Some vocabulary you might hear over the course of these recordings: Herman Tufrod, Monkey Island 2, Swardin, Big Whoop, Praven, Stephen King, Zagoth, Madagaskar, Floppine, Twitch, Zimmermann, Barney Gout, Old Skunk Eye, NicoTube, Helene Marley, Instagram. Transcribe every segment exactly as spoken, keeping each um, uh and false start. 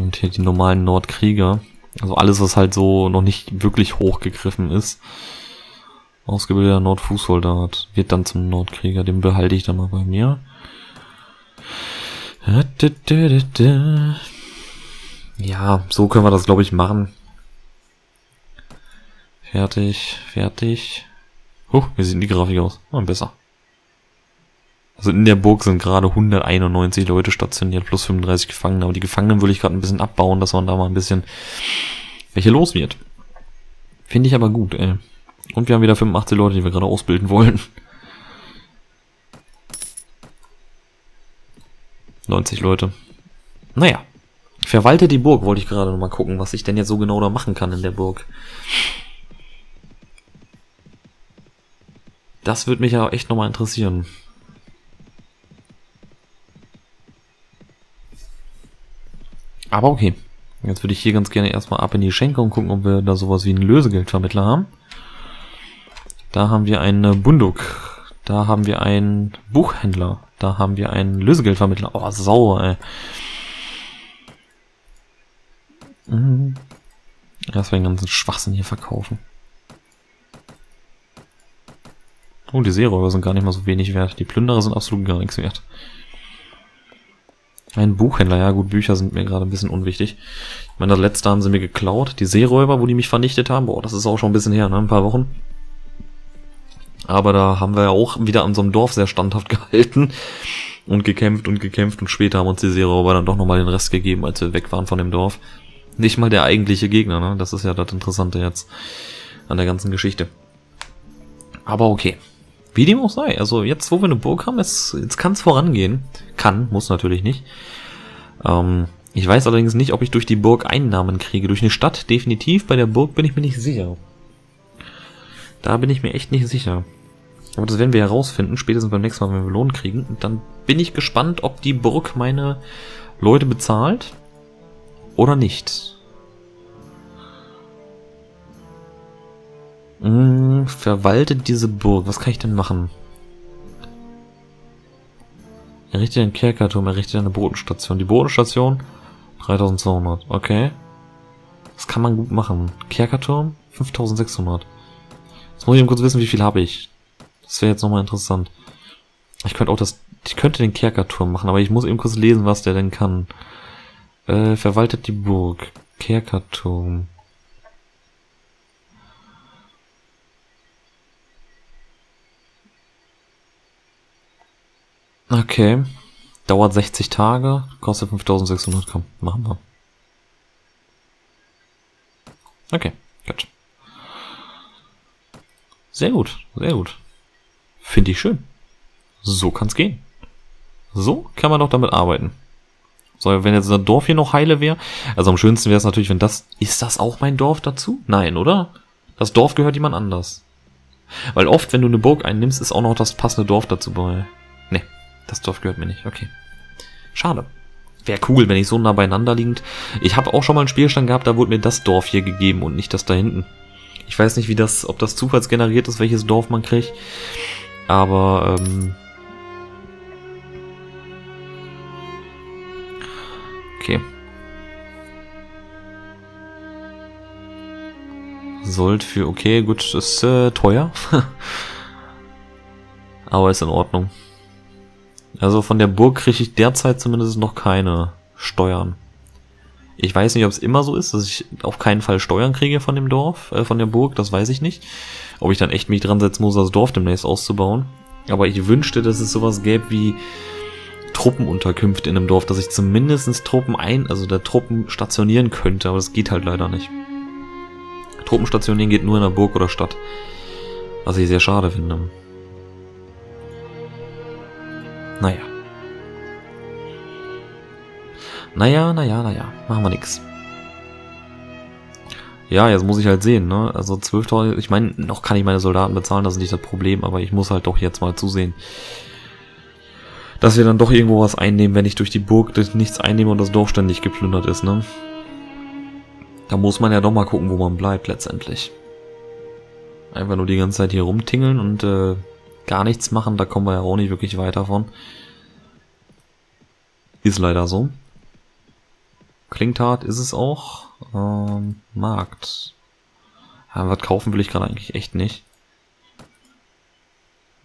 Und hier die normalen Nordkrieger. Also alles, was halt so noch nicht wirklich hochgegriffen ist. Ausgebildeter Nordfußsoldat wird dann zum Nordkrieger. Den behalte ich dann mal bei mir. Ja, so können wir das, glaube ich, machen. Fertig, fertig. Huh, wie sieht die Grafik aus? Ah, besser. Also in der Burg sind gerade hunderteinundneunzig Leute stationiert, plus fünfunddreißig Gefangene. Aber die Gefangenen würde ich gerade ein bisschen abbauen, dass man da mal ein bisschen welche los wird. Finde ich aber gut, ey. Und wir haben wieder fünfundachtzig Leute, die wir gerade ausbilden wollen. neunzig Leute. Naja. Verwalte die Burg, wollte ich gerade nochmal gucken, was ich denn jetzt so genau da machen kann in der Burg. Das würde mich ja echt nochmal interessieren. Aber okay. Jetzt würde ich hier ganz gerne erstmal ab in die Schenke und gucken, ob wir da sowas wie einen Lösegeldvermittler haben. Da haben wir einen Bunduk. Da haben wir einen Buchhändler. Da haben wir einen Lösegeldvermittler. Oh, sauer, ey. Mhm. Erstmal den ganzen Schwachsinn hier verkaufen. Oh, die Seeräuber sind gar nicht mal so wenig wert. Die Plünderer sind absolut gar nichts wert. Ein Buchhändler, ja gut, Bücher sind mir gerade ein bisschen unwichtig. Ich meine, das letzte haben sie mir geklaut. Die Seeräuber, wo die mich vernichtet haben. Boah, das ist auch schon ein bisschen her, ne? Ein paar Wochen. Aber da haben wir ja auch wieder an so einem Dorf sehr standhaft gehalten. Und gekämpft und gekämpft. Und später haben uns die Seeräuber dann doch nochmal den Rest gegeben, als wir weg waren von dem Dorf. Nicht mal der eigentliche Gegner, ne? Das ist ja das Interessante jetzt an der ganzen Geschichte. Aber okay. Wie dem auch sei. Also jetzt, wo wir eine Burg haben, jetzt, jetzt kann es vorangehen. Kann, muss natürlich nicht. Ähm, ich weiß allerdings nicht, ob ich durch die Burg Einnahmen kriege. Durch eine Stadt definitiv, bei der Burg bin ich mir nicht sicher. Da bin ich mir echt nicht sicher. Aber das werden wir herausfinden, spätestens beim nächsten Mal, wenn wir Lohn kriegen. Und dann bin ich gespannt, ob die Burg meine Leute bezahlt oder nicht. Hm, verwaltet diese Burg. Was kann ich denn machen? Errichtet einen Kerkerturm, errichtet eine Botenstation. Die Botenstation? dreitausendzweihundert. Okay. Das kann man gut machen. Kerkerturm? fünftausendsechshundert. Jetzt muss ich eben kurz wissen, wie viel habe ich. Das wäre jetzt nochmal interessant. Ich könnte auch das... Ich könnte den Kerkerturm machen, aber ich muss eben kurz lesen, was der denn kann. Äh, verwaltet die Burg. Kerkerturm. Okay. Dauert sechzig Tage, kostet fünftausendsechshundert. Komm, machen wir. Okay, gut. Sehr gut, sehr gut. Finde ich schön. So kann's gehen. So kann man doch damit arbeiten. So, wenn jetzt das Dorf hier noch heile wäre. Also am schönsten wäre es natürlich, wenn das... Ist das auch mein Dorf dazu? Nein, oder? Das Dorf gehört jemand anders. Weil oft, wenn du eine Burg einnimmst, ist auch noch das passende Dorf dazu bei... Nee, das Dorf gehört mir nicht. Okay. Schade. Wäre cool, wenn ich so nah beieinander liegend... Ich habe auch schon mal einen Spielstand gehabt, da wurde mir das Dorf hier gegeben und nicht das da hinten. Ich weiß nicht, wie das, ob das zufallsgeneriert ist, welches Dorf man kriegt. Aber, ähm... okay. Sold für... Okay, gut, ist äh, teuer. Aber ist in Ordnung. Also von der Burg kriege ich derzeit zumindest noch keine Steuern. Ich weiß nicht, ob es immer so ist, dass ich auf keinen Fall Steuern kriege von dem Dorf, äh, von der Burg, das weiß ich nicht. Ob ich dann echt mich dran setzen muss, das Dorf demnächst auszubauen. Aber ich wünschte, dass es sowas gäbe wie Truppenunterkünfte in einem Dorf, dass ich zumindest Truppen ein, also da Truppen stationieren könnte, aber das geht halt leider nicht. Truppen stationieren geht nur in einer Burg oder Stadt. Was ich sehr schade finde. Naja. Naja, naja, naja. Machen wir nix. Ja, jetzt muss ich halt sehen, ne? Also zwölftausend... Ich meine, noch kann ich meine Soldaten bezahlen, das ist nicht das Problem, aber ich muss halt doch jetzt mal zusehen, dass wir dann doch irgendwo was einnehmen, wenn ich durch die Burg nichts einnehme und das Dorf ständig geplündert ist, ne? Da muss man ja doch mal gucken, wo man bleibt letztendlich. Einfach nur die ganze Zeit hier rumtingeln und äh, gar nichts machen, da kommen wir ja auch nicht wirklich weiter von. Ist leider so. Klingt hart, ist es auch. Ähm, Markt. Ja, was kaufen will ich gerade eigentlich echt nicht.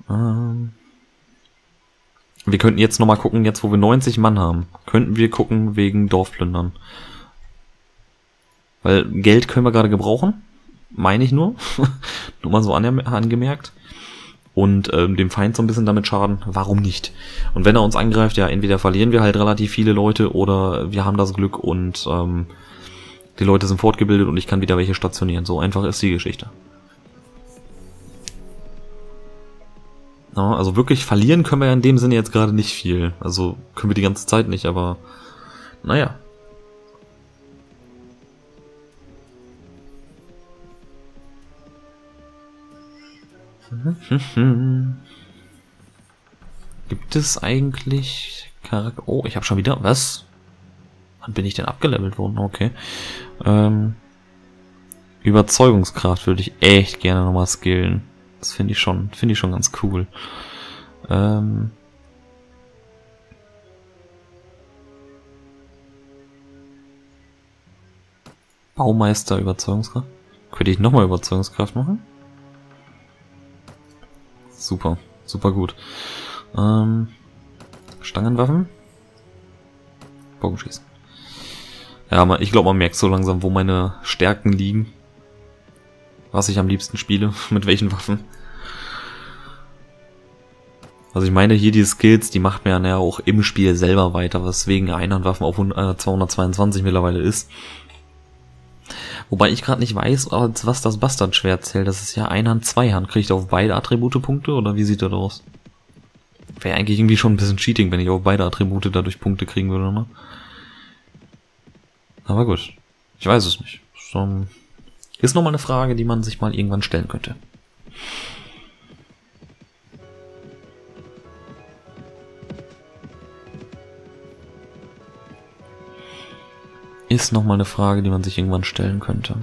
Ähm, wir könnten jetzt nochmal gucken, jetzt wo wir neunzig Mann haben, könnten wir gucken wegen Dorfplündern. Weil Geld können wir gerade gebrauchen, meine ich nur. Nur mal so an, angemerkt. Und ähm, dem Feind so ein bisschen damit schaden, warum nicht? Und wenn er uns angreift, ja, entweder verlieren wir halt relativ viele Leute oder wir haben das Glück und ähm, die Leute sind fortgebildet und ich kann wieder welche stationieren. So einfach ist die Geschichte. Ja, also wirklich verlieren können wir ja in dem Sinne jetzt gerade nicht viel. Also können wir die ganze Zeit nicht, aber naja. Gibt es eigentlich Charakter... Oh, ich habe schon wieder... Was? Wann bin ich denn abgelevelt worden? Okay. Ähm, Überzeugungskraft würde ich echt gerne nochmal skillen. Das finde ich schon, finde ich schon ganz cool. Ähm, Baumeister Überzeugungskraft. Könnte ich nochmal Überzeugungskraft machen? Super, super gut. Ähm, Stangenwaffen. Bogenschießen. Ja, ich glaube, man merkt so langsam, wo meine Stärken liegen. Was ich am liebsten spiele, mit welchen Waffen. Also ich meine, hier die Skills, die macht mir ja auch im Spiel selber weiter, weswegen Einhandwaffen auf zweihundertzweiundzwanzig mittlerweile ist. Wobei ich gerade nicht weiß, als was das Bastardschwert zählt. Das ist ja Einhand, Zweihand. Kriege ich da auf beide Attribute Punkte oder wie sieht das aus? Wäre eigentlich irgendwie schon ein bisschen Cheating, wenn ich auf beide Attribute dadurch Punkte kriegen würde, ne? Aber gut. Ich weiß es nicht. Ist nochmal eine Frage, die man sich mal irgendwann stellen könnte. Ist nochmal eine Frage, die man sich irgendwann stellen könnte.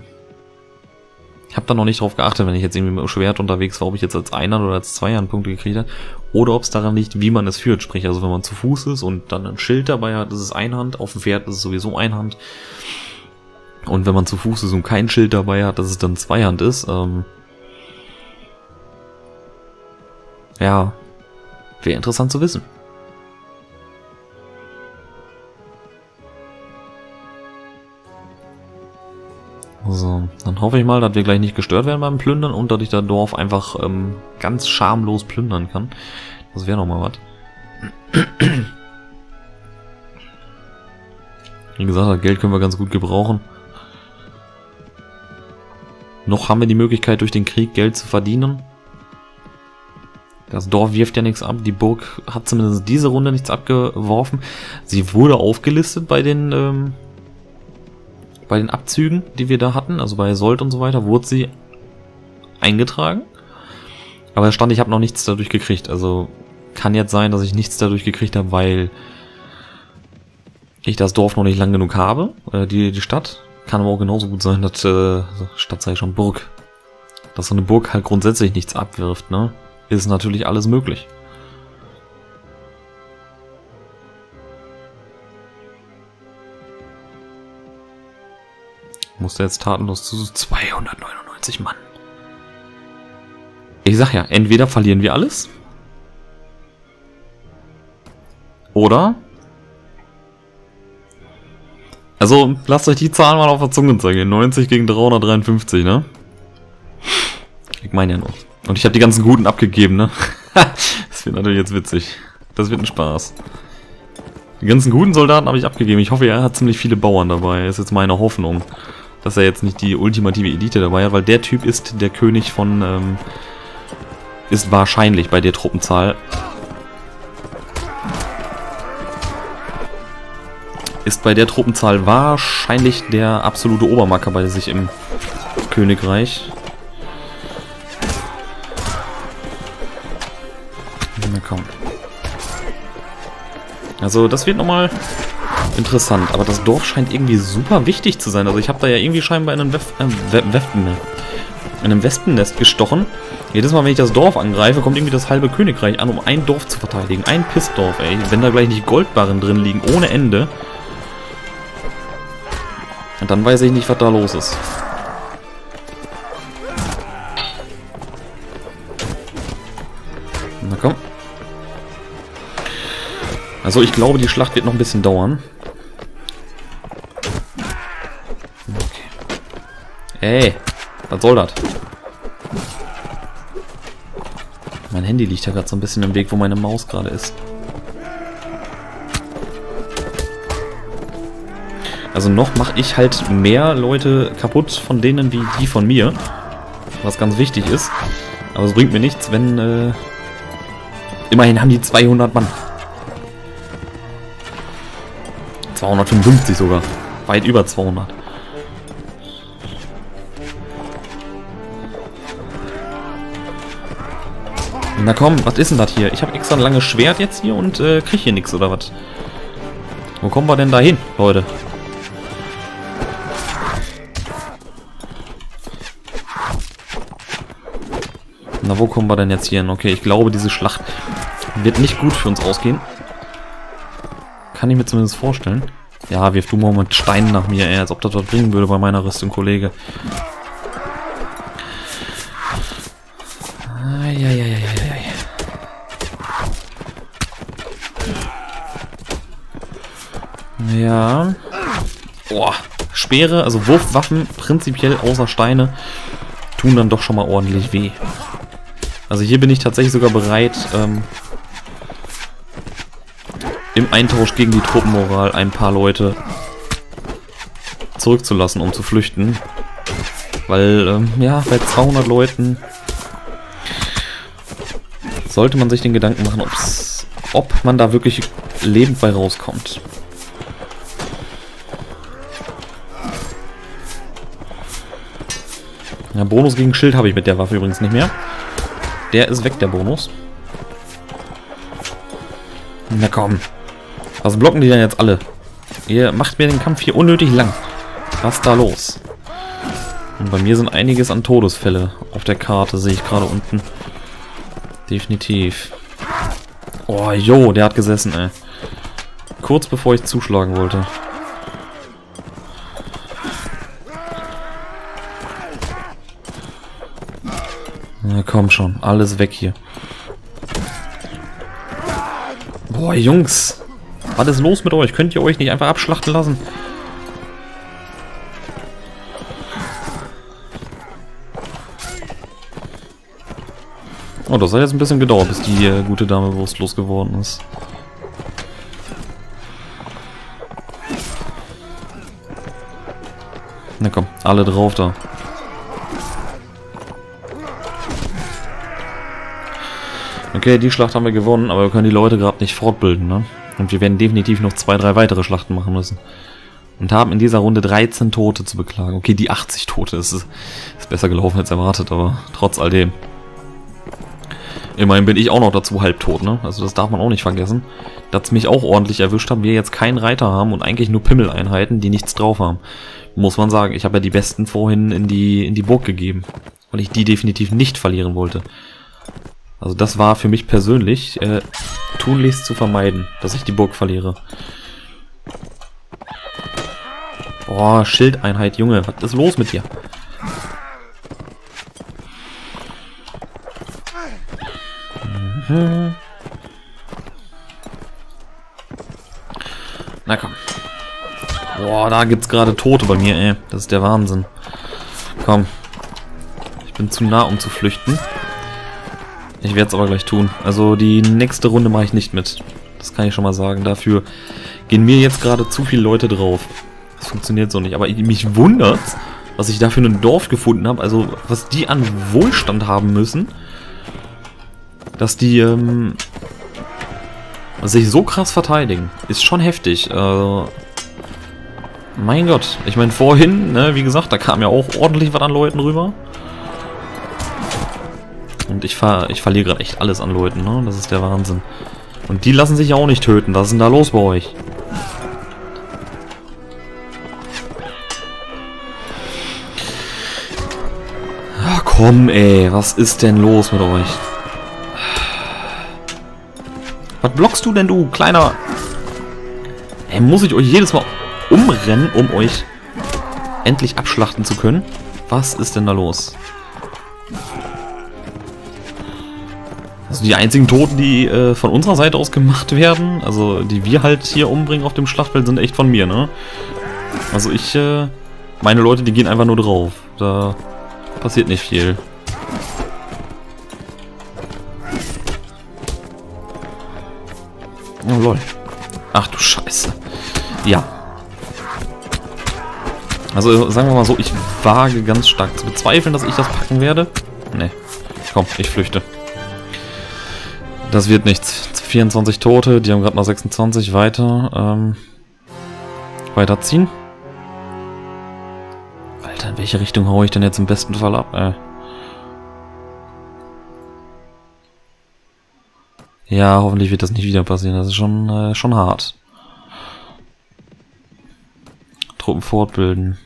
Ich habe da noch nicht drauf geachtet, wenn ich jetzt irgendwie mit dem Schwert unterwegs war, ob ich jetzt als Einhand oder als Zweihand Punkte gekriegt habe, oder ob es daran liegt, wie man es führt. Sprich, also wenn man zu Fuß ist und dann ein Schild dabei hat, ist es Einhand, auf dem Pferd ist es sowieso Einhand. Und wenn man zu Fuß ist und kein Schild dabei hat, dass es dann Zweihand ist. Ähm ja, wäre interessant zu wissen. So, dann hoffe ich mal, dass wir gleich nicht gestört werden beim Plündern und dass ich das Dorf einfach ähm, ganz schamlos plündern kann. Das wäre nochmal was. Wie gesagt, das Geld können wir ganz gut gebrauchen. Noch haben wir die Möglichkeit, durch den Krieg Geld zu verdienen. Das Dorf wirft ja nichts ab. Die Burg hat zumindest diese Runde nichts abgeworfen. Sie wurde aufgelistet bei den... Ähm, bei den Abzügen, die wir da hatten, also bei Sold und so weiter, wurde sie eingetragen. Aber da stand, ich habe noch nichts dadurch gekriegt. Also kann jetzt sein, dass ich nichts dadurch gekriegt habe, weil ich das Dorf noch nicht lang genug habe. Äh, die, die Stadt. Kann aber auch genauso gut sein, dass, äh, Stadt sei schon Burg, dass so eine Burg halt grundsätzlich nichts abwirft, ne? Ist natürlich alles möglich. Musste jetzt tatenlos zu zweihundertneunundneunzig Mann. Ich sag ja, entweder verlieren wir alles oder... Also lasst euch die Zahlen mal auf der Zunge zeigen. neunzig gegen dreihundertdreiundfünfzig, ne? Ich meine ja nur. Und ich habe die ganzen Guten abgegeben, ne? Das wird natürlich jetzt witzig. Das wird ein Spaß. Die ganzen guten Soldaten habe ich abgegeben. Ich hoffe, er hat ziemlich viele Bauern dabei. Das ist jetzt meine Hoffnung, dass er jetzt nicht die ultimative Elite dabei hat, weil der Typ ist der König von, ähm, ist wahrscheinlich bei der Truppenzahl, ist bei der Truppenzahl wahrscheinlich der absolute Obermacker bei sich im Königreich. Na komm. Also das wird nochmal interessant, aber das Dorf scheint irgendwie super wichtig zu sein. Also ich habe da ja irgendwie scheinbar in einem, Wef äh, We Weften in einem Wespennest gestochen. Jedes Mal, wenn ich das Dorf angreife, kommt irgendwie das halbe Königreich an, um ein Dorf zu verteidigen. Ein Pissdorf, ey. Wenn da gleich nicht Goldbarren drin liegen, ohne Ende. dann weiß ich nicht, was da los ist. Na komm. Also ich glaube, die Schlacht wird noch ein bisschen dauern. Okay. Ey, was soll das? Mein Handy liegt ja gerade so ein bisschen im Weg, wo meine Maus gerade ist. Also noch mache ich halt mehr Leute kaputt von denen, wie die von mir. Was ganz wichtig ist. Aber es bringt mir nichts, wenn... Äh, immerhin haben die zweihundert Mann. zweihundertfünfundfünfzig sogar. Weit über zweihundert. Na komm, was ist denn das hier? Ich habe extra ein langes Schwert jetzt hier und äh, kriege hier nichts, oder was? Wo kommen wir denn da hin, Leute? Na, wo kommen wir denn jetzt hier hin? Okay, ich glaube, diese Schlacht wird nicht gut für uns ausgehen. Kann ich mir zumindest vorstellen. Ja, wirf du mal mit Steinen nach mir, ey, als ob das was bringen würde bei meiner Rüstung, Kollege. Eieieiei. Ja. Boah. Speere, also Wurfwaffen, prinzipiell außer Steine, tun dann doch schon mal ordentlich weh. Also hier bin ich tatsächlich sogar bereit, ähm, im Eintausch gegen die Truppenmoral ein paar Leute zurückzulassen, um zu flüchten. Weil, ähm, ja, bei zweihundert Leuten sollte man sich den Gedanken machen, ob's, ob man da wirklich lebend bei rauskommt. Ja, Bonus gegen Schild habe ich mit der Waffe übrigens nicht mehr. Der ist weg, der Bonus. Na komm. Was blocken die denn jetzt alle? Ihr macht mir den Kampf hier unnötig lang. Was ist da los? Und bei mir sind einiges an Todesfälle auf der Karte, sehe ich gerade unten. Definitiv. Oh, jo, der hat gesessen, ey. Kurz bevor ich zuschlagen wollte. Na komm schon, alles weg hier. Boah, Jungs. Was ist los mit euch? Könnt ihr euch nicht einfach abschlachten lassen? Oh, das hat jetzt ein bisschen gedauert, bis die äh, gute Dame bewusstlos geworden ist. Na komm, alle drauf da. Okay, die Schlacht haben wir gewonnen, aber wir können die Leute gerade nicht fortbilden, ne? Und wir werden definitiv noch zwei, drei weitere Schlachten machen müssen. Und haben in dieser Runde dreizehn Tote zu beklagen. Okay, die achtzig Tote ist, ist besser gelaufen als erwartet, aber trotz all dem. Immerhin bin ich auch noch dazu halbtot, ne? Also das darf man auch nicht vergessen. Dass mich auch ordentlich erwischt haben, wir jetzt keinen Reiter haben und eigentlich nur Pimmeleinheiten, die nichts drauf haben. Muss man sagen, ich habe ja die Besten vorhin in die, in die Burg gegeben. Weil ich die definitiv nicht verlieren wollte. Also das war für mich persönlich äh, tunlichst zu vermeiden, dass ich die Burg verliere. Boah, Schildeinheit, Junge, was ist los mit dir? Mhm. Na komm. Boah, da gibt's gerade Tote bei mir, ey. Das ist der Wahnsinn. Komm. Ich bin zu nah, um zu flüchten. Ich werde es aber gleich tun. Also die nächste Runde mache ich nicht mit. Das kann ich schon mal sagen. Dafür gehen mir jetzt gerade zu viele Leute drauf. Das funktioniert so nicht. Aber mich wundert's, was ich dafür ein Dorf gefunden habe. Also was die an Wohlstand haben müssen, dass die ähm, sich so krass verteidigen. Ist schon heftig. Äh, mein Gott. Ich meine vorhin, ne, wie gesagt, da kam ja auch ordentlich was an Leuten rüber. Und ich, ver ich verliere gerade echt alles an Leuten, ne? Das ist der Wahnsinn. Und die lassen sich ja auch nicht töten. Was ist denn da los bei euch? Ach komm, ey. Was ist denn los mit euch? Was blockst du denn, du kleiner... Ey, muss ich euch jedes Mal umrennen, um euch endlich abschlachten zu können. Was ist denn da los? Also die einzigen Toten, die äh, von unserer Seite aus gemacht werden, also die wir halt hier umbringen auf dem Schlachtfeld, sind echt von mir, ne? Also ich, äh, meine Leute, die gehen einfach nur drauf. Da passiert nicht viel. Oh lol. Ach du Scheiße. Ja. Also sagen wir mal so, ich wage ganz stark zu bezweifeln, dass ich das packen werde. Nee. Komm, ich flüchte. Das wird nichts. vierundzwanzig Tote, die haben gerade mal sechsundzwanzig. Weiter. Ähm, weiterziehen. Alter, in welche Richtung haue ich denn jetzt im besten Fall ab? Äh. Ja, hoffentlich wird das nicht wieder passieren. Das ist schon, äh, schon hart. Truppen fortbilden.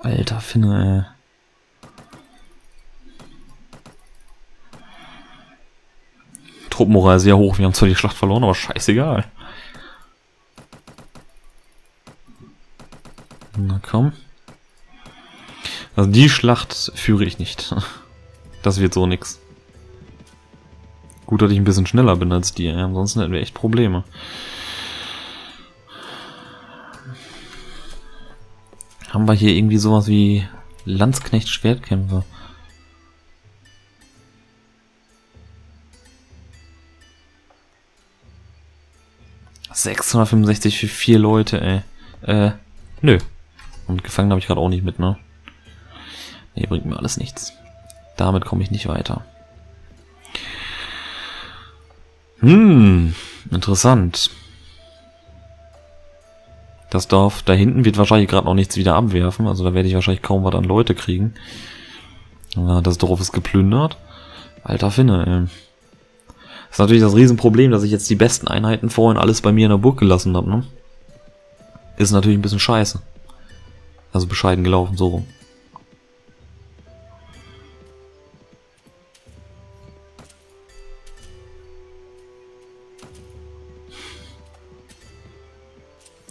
Alter, Finne, ey. Truppenmoral sehr hoch. Wir haben zwar die Schlacht verloren, aber scheißegal. Na komm. Also die Schlacht führe ich nicht. Das wird so nix. Gut, dass ich ein bisschen schneller bin als die. Ansonsten hätten wir echt Probleme. Haben wir hier irgendwie sowas wie Landsknecht-Schwertkämpfe? sechshundertfünfundsechzig für vier Leute, ey. Äh, nö. Und gefangen habe ich gerade auch nicht mit, ne? Nee, bringt mir alles nichts. Damit komme ich nicht weiter. Hm, interessant. Das Dorf da hinten wird wahrscheinlich gerade noch nichts wieder abwerfen. Also da werde ich wahrscheinlich kaum was an Leute kriegen. Das Dorf ist geplündert. Alter Finne, ey. Das ist natürlich das Riesenproblem, dass ich jetzt die besten Einheiten vorhin alles bei mir in der Burg gelassen habe, ne? Ist natürlich ein bisschen scheiße. Also bescheiden gelaufen, so rum.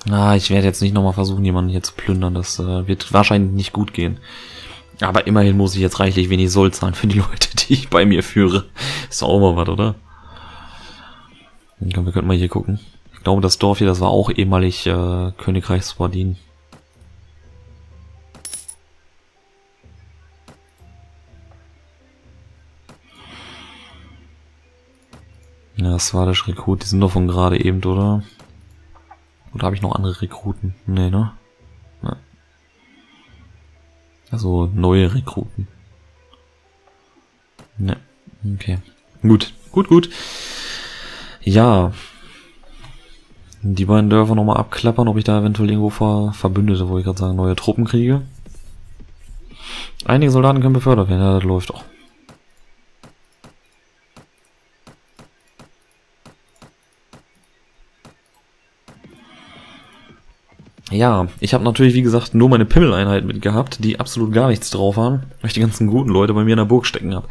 Na, ah, ich werde jetzt nicht nochmal versuchen, jemanden hier zu plündern. Das äh, wird wahrscheinlich nicht gut gehen. Aber immerhin muss ich jetzt reichlich wenig Sold zahlen für die Leute, die ich bei mir führe. Ist auch mal was, oder? Wir könnten mal hier gucken. Ich glaube, das Dorf hier, das war auch ehemalig äh, Königreich Swardin. Ja, Swardisch Rekrut, die sind doch von gerade eben, oder? Oder habe ich noch andere Rekruten? Nee, ne? Ne. Also neue Rekruten. Ne. Okay. Gut, gut, gut. Ja. Die beiden Dörfer nochmal abklappern, ob ich da eventuell irgendwo ver Verbündete, wo ich gerade sagen, neue Truppen kriege. Einige Soldaten können befördert werden, ja, das läuft auch. Ja, ich habe natürlich, wie gesagt, nur meine Pimmeleinheit mitgehabt, die absolut gar nichts drauf haben, weil ich die ganzen guten Leute bei mir in der Burg stecken habe.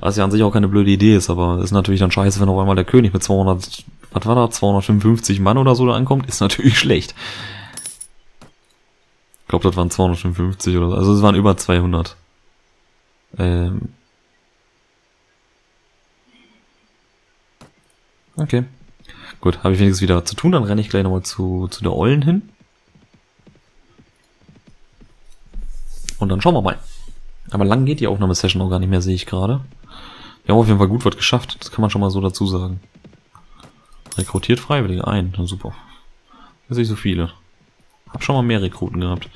Was ja an sich auch keine blöde Idee ist, aber ist natürlich dann scheiße, wenn auf einmal der König mit zweihundert, was war das, zweihundertfünfundfünfzig Mann oder so da ankommt, ist natürlich schlecht. Ich glaube, das waren zweihundertfünfundfünfzig oder so, also es waren über zweihundert. Ähm. Okay. Gut, habe ich wenigstens wieder zu tun, dann renne ich gleich nochmal zu, zu der Ollen hin. Und dann schauen wir mal. Aber lang geht die Aufnahmesession auch gar nicht mehr, sehe ich gerade. Wir haben auf jeden Fall gut was geschafft. Das kann man schon mal so dazu sagen. Rekrutiert Freiwillige ein. Super. Das sind nicht so viele. Hab schon mal mehr Rekruten gehabt.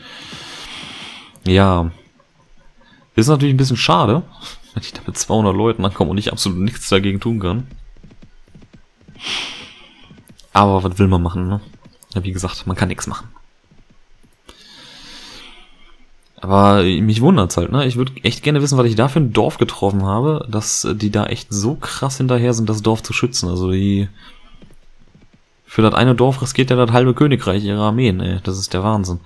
Ja. Ist natürlich ein bisschen schade, wenn ich da mit zweihundert Leuten ankomme und ich absolut nichts dagegen tun kann. Aber was will man machen, ne? Ja, wie gesagt, man kann nichts machen. Aber mich wundert's halt, ne? Ich würde echt gerne wissen, was ich da für ein Dorf getroffen habe, dass die da echt so krass hinterher sind, das Dorf zu schützen. Also die... Für das eine Dorf riskiert ja das halbe Königreich ihrer Armeen, ey. Das ist der Wahnsinn.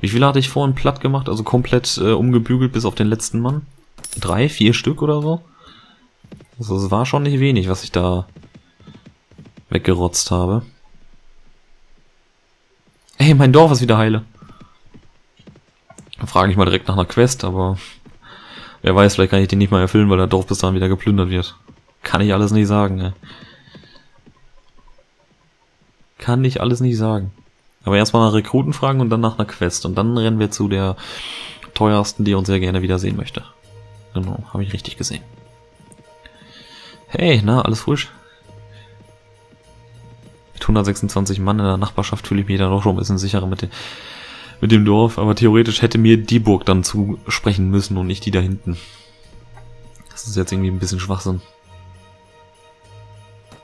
Wie viele hatte ich vorhin platt gemacht? Also komplett äh, umgebügelt bis auf den letzten Mann? Drei, vier Stück oder so? Also es war schon nicht wenig, was ich da weggerotzt habe. Ey, mein Dorf ist wieder heile. Da frage ich mal direkt nach einer Quest, aber wer weiß, vielleicht kann ich die nicht mal erfüllen, weil das Dorf bis dahin wieder geplündert wird. Kann ich alles nicht sagen, ey. Kann ich alles nicht sagen. Aber erstmal nach Rekruten fragen und dann nach einer Quest. Und dann rennen wir zu der teuersten, die uns sehr gerne wiedersehen möchte. Genau, habe ich richtig gesehen. Hey, na, alles frisch? Mit hundertsechsundzwanzig Mann in der Nachbarschaft fühle ich mich dann doch schon ein bisschen sicherer mit dem, mit dem Dorf. Aber theoretisch hätte mir die Burg dann zusprechen müssen und nicht die da hinten. Das ist jetzt irgendwie ein bisschen Schwachsinn.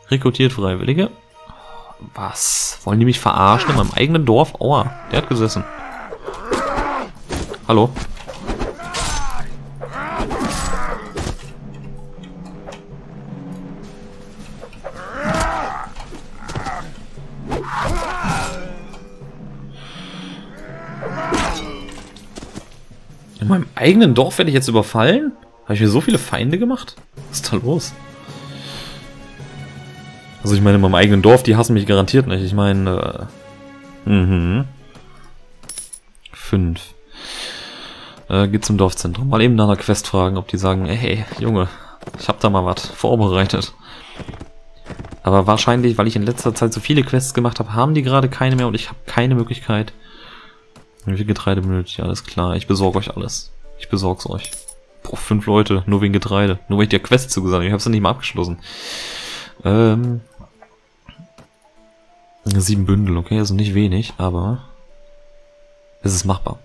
Rekrutiert Freiwillige. Was? Wollen die mich verarschen in meinem eigenen Dorf? Aua, der hat gesessen. Hallo? In meinem eigenen Dorf werde ich jetzt überfallen? Habe ich mir so viele Feinde gemacht? Was ist da los? Also ich meine, in meinem eigenen Dorf, die hassen mich garantiert nicht. Ich meine, äh, mhm. Fünf. Äh, geht zum Dorfzentrum. Mal eben nach einer Quest fragen, ob die sagen, hey, Junge, ich hab da mal was vorbereitet. Aber wahrscheinlich, weil ich in letzter Zeit so viele Quests gemacht habe, haben die gerade keine mehr und ich habe keine Möglichkeit. Wie viel Getreide benötigt? Alles klar, ich besorge euch alles. Ich besorg's euch. Boah, fünf Leute, nur wegen Getreide. Nur weil ich dir Quest zugesagt habe. Ich hab's ja nicht mal abgeschlossen. Ähm... Sieben Bündel, okay, also nicht wenig, aber es ist machbar.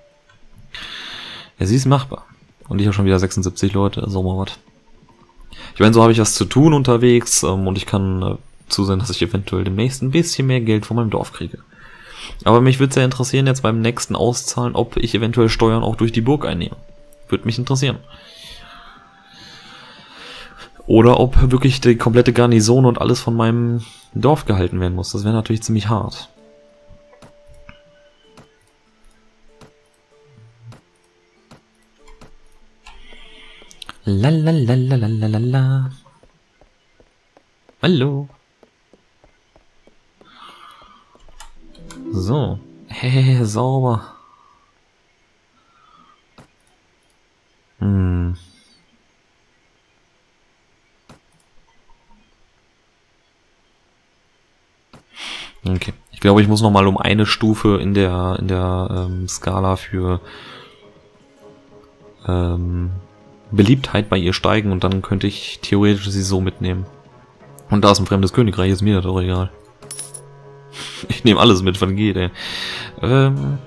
Es ist machbar. Und ich habe schon wieder sechsundsiebzig Leute, also mal was. Ich meine, so habe ich was zu tun unterwegs ähm, und ich kann äh, zusehen, dass ich eventuell demnächst ein bisschen mehr Geld von meinem Dorf kriege. Aber mich würde es ja interessieren, jetzt beim nächsten Auszahlen, ob ich eventuell Steuern auch durch die Burg einnehme. Würde mich interessieren. Oder ob wirklich die komplette Garnison und alles von meinem Dorf gehalten werden muss. Das wäre natürlich ziemlich hart. Lalalalalala. Hallo. So. Hey, sauber. Hm. Okay, ich glaube, ich muss nochmal um eine Stufe in der in der ähm, Skala für ähm, Beliebtheit bei ihr steigen und dann könnte ich theoretisch sie so mitnehmen. Und da es ein fremdes Königreich ist, mir das auch egal. Ich nehme alles mit, wann geht, ey. Ähm,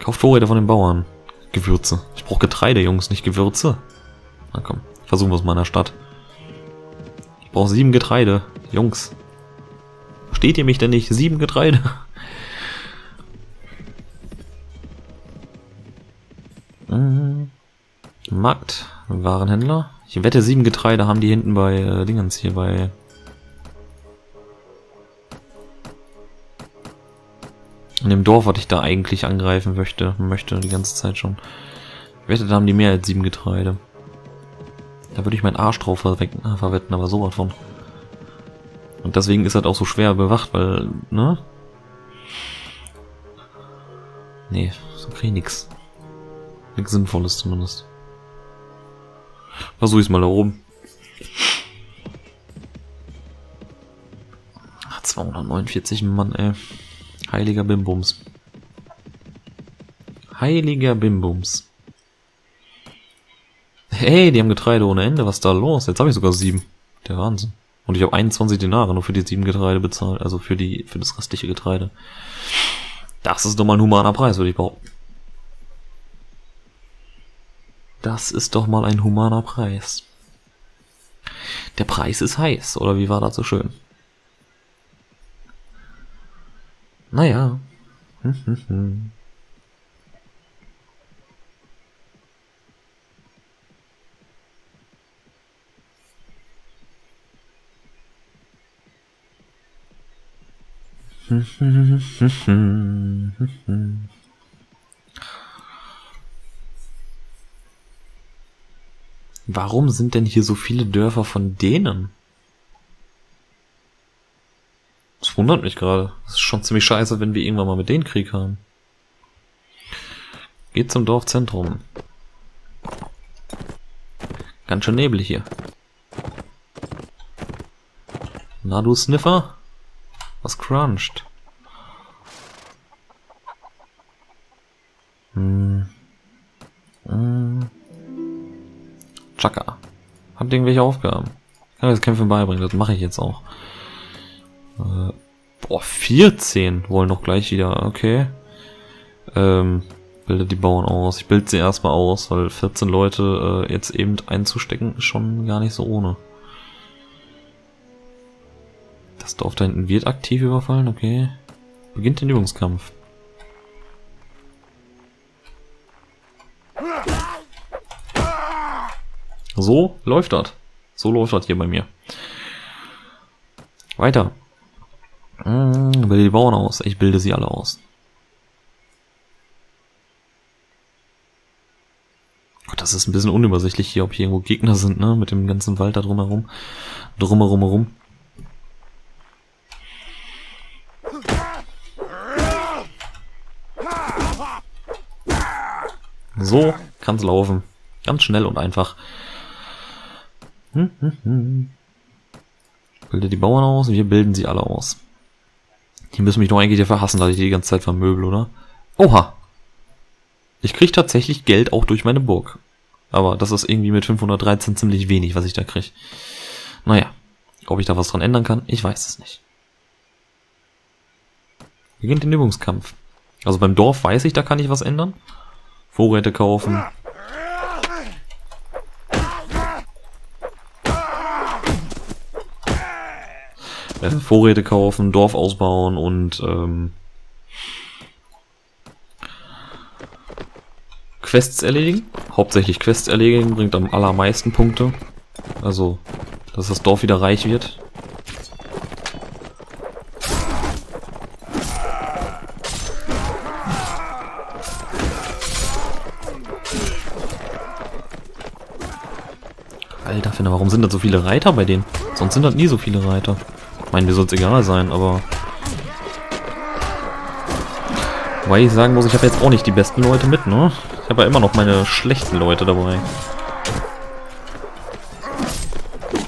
kauft Vorräte von den Bauern. Gewürze. Ich brauche Getreide, Jungs, nicht Gewürze. Na komm, versuchen wir es mal in der Stadt. Ich brauche sieben Getreide, Jungs. Versteht ihr mich denn nicht? Sieben Getreide. Hm. Markt, Warenhändler. Ich wette, sieben Getreide haben die hinten bei äh, Dingens hier bei. In dem Dorf, was ich da eigentlich angreifen möchte, möchte die ganze Zeit schon. Ich wette, da haben die mehr als sieben Getreide. Da würde ich meinen Arsch drauf verwetten, aber sowas von. Und deswegen ist das auch so schwer bewacht, weil, ne? Nee, so krieg ich nix. Nix Sinnvolles zumindest. Versuch ich's mal da oben. Ach, zweihundertneunundvierzig Mann, ey. Heiliger Bimbums. Heiliger Bimbums. Hey, die haben Getreide ohne Ende, was ist da los? Jetzt habe ich sogar sieben. Der Wahnsinn. Und ich habe einundzwanzig Denare nur für die sieben Getreide bezahlt, also für die für das restliche Getreide. Das ist doch mal ein humaner Preis, würde ich behaupten. Das ist doch mal ein humaner Preis. Der Preis ist heiß, oder wie war das so schön? Naja. Hm, hm, hm. Warum sind denn hier so viele Dörfer von denen? Das Das wundert mich gerade. Das ist schon ziemlich scheiße, wenn wir irgendwann mal mit denen Krieg haben. Geht zum Dorfzentrum. Ganz schön neblig hier. Na du Sniffer? Was cruncht? Hm. Hm. Chaka. Habt ihr irgendwelche Aufgaben? Ich kann mir das Kämpfen beibringen, das mache ich jetzt auch. Äh, boah, vierzehn wollen doch gleich wieder, okay. Ähm, bildet die Bauern aus. Ich bilde sie erstmal aus, weil vierzehn Leute äh, jetzt eben einzustecken ist schon gar nicht so ohne. Das Dorf da hinten wird aktiv überfallen, okay. Beginnt den Übungskampf. So läuft das. So läuft das hier bei mir. Weiter. Hm, bilde die Bauern aus. Ich bilde sie alle aus. Gott, das ist ein bisschen unübersichtlich hier, ob hier irgendwo Gegner sind, ne? Mit dem ganzen Wald da drumherum. Drumherum herum. So kann's laufen. Ganz schnell und einfach. Hm, hm, hm. Bilde die Bauern aus, wir bilden sie alle aus. Die müssen mich doch eigentlich dafür hassen, dass ich die ganze Zeit vermöbel, oder? Oha! Ich krieg tatsächlich Geld auch durch meine Burg. Aber das ist irgendwie mit fünfhundertdreizehn ziemlich wenig, was ich da krieg. Naja, ob ich da was dran ändern kann, ich weiß es nicht. Beginnt den Übungskampf. Also beim Dorf weiß ich, da kann ich was ändern. Vorräte kaufen. Vorräte kaufen, Dorf ausbauen und ähm, Quests erledigen. Hauptsächlich Quests erledigen bringt am allermeisten Punkte. Also, dass das Dorf wieder reich wird. Alter, Finna, warum sind da so viele Reiter bei denen? Sonst sind das nie so viele Reiter. Ich meine, mir soll es egal sein, aber... Weil ich sagen muss, ich habe jetzt auch nicht die besten Leute mit, ne? Ich habe ja immer noch meine schlechten Leute dabei.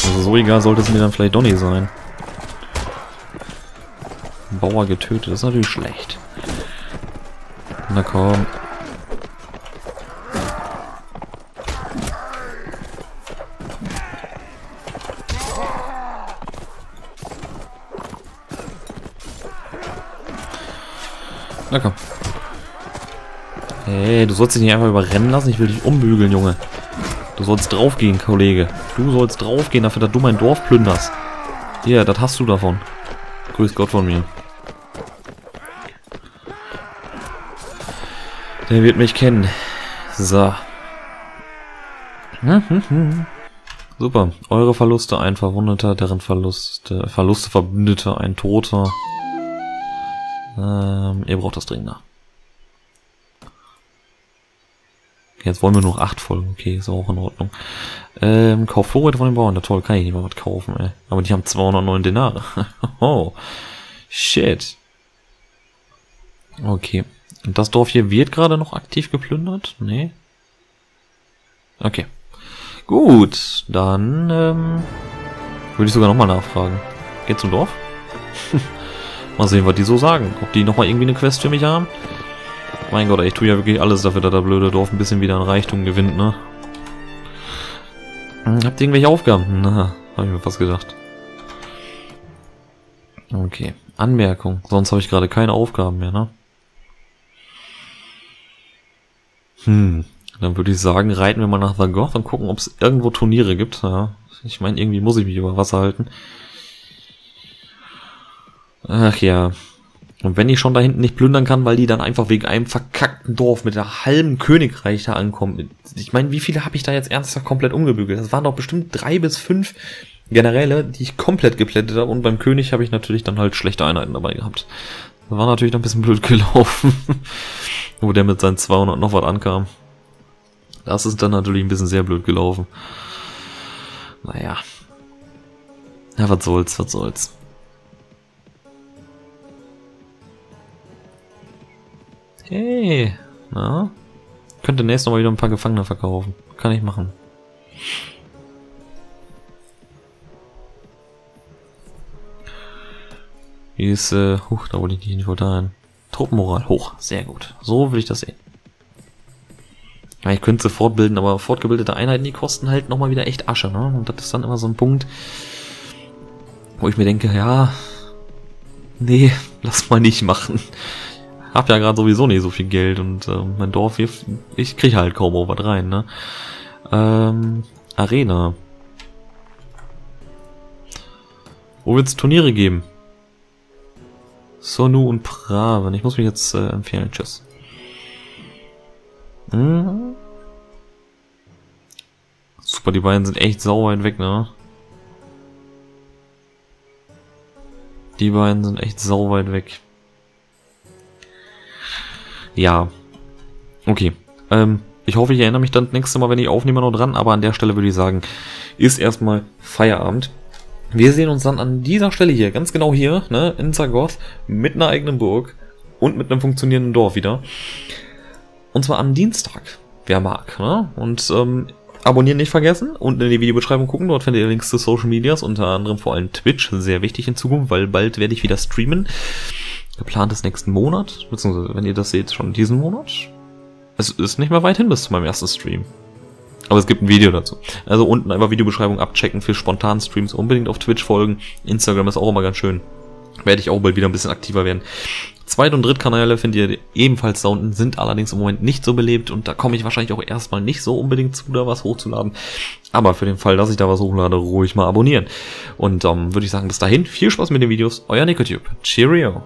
Also so egal sollte es mir dann vielleicht doch nicht sein. Bauer getötet, das ist natürlich schlecht. Na komm. Na komm. Hey, du sollst dich nicht einfach überrennen lassen. Ich will dich umbügeln, Junge. Du sollst draufgehen, Kollege. Du sollst draufgehen, dafür, dass du mein Dorf plünderst. Hier, das hast du davon. Grüß Gott von mir. Der wird mich kennen. So. Super. Eure Verluste, ein Verwundeter, deren Verluste, Verluste Verbündeter, ein Toter. Ähm, ihr braucht das dringender. Jetzt wollen wir nur acht Folgen. Okay, ist auch in Ordnung. Ähm, kauf Vorräte von den Bauern. Na toll, kann ich nicht mal was kaufen, ey. Aber die haben zweihundertneun Denare. Oh, shit. Okay. Und das Dorf hier wird gerade noch aktiv geplündert? Nee. Okay. Gut, dann ähm, würde ich sogar nochmal nachfragen. Geht zum Dorf? Mal sehen, was die so sagen. Ob die nochmal irgendwie eine Quest für mich haben? Mein Gott, ich tue ja wirklich alles dafür, dass das blöde Dorf ein bisschen wieder an Reichtum gewinnt, ne? Habt ihr irgendwelche Aufgaben? Na, habe ich mir fast gedacht. Okay, Anmerkung. Sonst habe ich gerade keine Aufgaben mehr, ne? Hm, dann würde ich sagen, reiten wir mal nach The Goth und gucken, ob es irgendwo Turniere gibt. Ja, ich meine, irgendwie muss ich mich über Wasser halten. Ach ja. Und wenn ich schon da hinten nicht plündern kann, weil die dann einfach wegen einem verkackten Dorf mit der halben Königreich da ankommen. Ich meine, wie viele habe ich da jetzt ernsthaft komplett umgebügelt? Das waren doch bestimmt drei bis fünf Generäle, die ich komplett geplättet habe. Und beim König habe ich natürlich dann halt schlechte Einheiten dabei gehabt. Das war natürlich noch ein bisschen blöd gelaufen. Wo der mit seinen zweihundert noch was ankam. Das ist dann natürlich ein bisschen sehr blöd gelaufen. Naja. Ja, was soll's, was soll's. Hey, na? Ich könnte nächstes Mal wieder ein paar Gefangene verkaufen. Kann ich machen. Hier ist, äh, huch, da wollte ich nicht hin, dahin. Truppenmoral hoch, sehr gut. So will ich das sehen. Ja, ich könnte sie fortbilden, aber fortgebildete Einheiten, die kosten halt nochmal wieder echt Asche, ne? Und das ist dann immer so ein Punkt, wo ich mir denke, ja, nee, lass mal nicht machen. Hab ja gerade sowieso nicht so viel Geld und äh, mein Dorf hier, ich kriege halt kaum was rein, ne? Ähm, Arena. Wo wird's Turniere geben? Sonu und Praven. Ich muss mich jetzt äh, empfehlen. Tschüss. Mhm. Super, die beiden sind echt sau weit weg, ne? Die beiden sind echt sau weit weg. Ja. Okay. Ähm, ich hoffe, ich erinnere mich dann das nächste Mal, wenn ich aufnehme, noch dran. Aber an der Stelle würde ich sagen, ist erstmal Feierabend. Wir sehen uns dann an dieser Stelle hier, ganz genau hier, ne, in Zagoth, mit einer eigenen Burg und mit einem funktionierenden Dorf wieder. Und zwar am Dienstag, wer mag, ne? Und ähm, abonnieren nicht vergessen, unten in die Videobeschreibung gucken, dort findet ihr Links zu Social Medias, unter anderem vor allem Twitch, sehr wichtig in Zukunft, weil bald werde ich wieder streamen. Geplant ist nächsten Monat, beziehungsweise wenn ihr das seht, schon diesen Monat. Es ist nicht mehr weit hin bis zu meinem ersten Stream. Aber es gibt ein Video dazu. Also unten einfach Videobeschreibung abchecken für spontan Streams. Unbedingt auf Twitch folgen. Instagram ist auch immer ganz schön. Werde ich auch bald wieder ein bisschen aktiver werden. Zweit- und Drittkanäle findet ihr ebenfalls da unten, sind allerdings im Moment nicht so belebt. Und da komme ich wahrscheinlich auch erstmal nicht so unbedingt zu, da was hochzuladen. Aber für den Fall, dass ich da was hochlade, ruhig mal abonnieren. Und dann ähm, würde ich sagen, bis dahin. Viel Spaß mit den Videos. Euer NicoTube. Cheerio.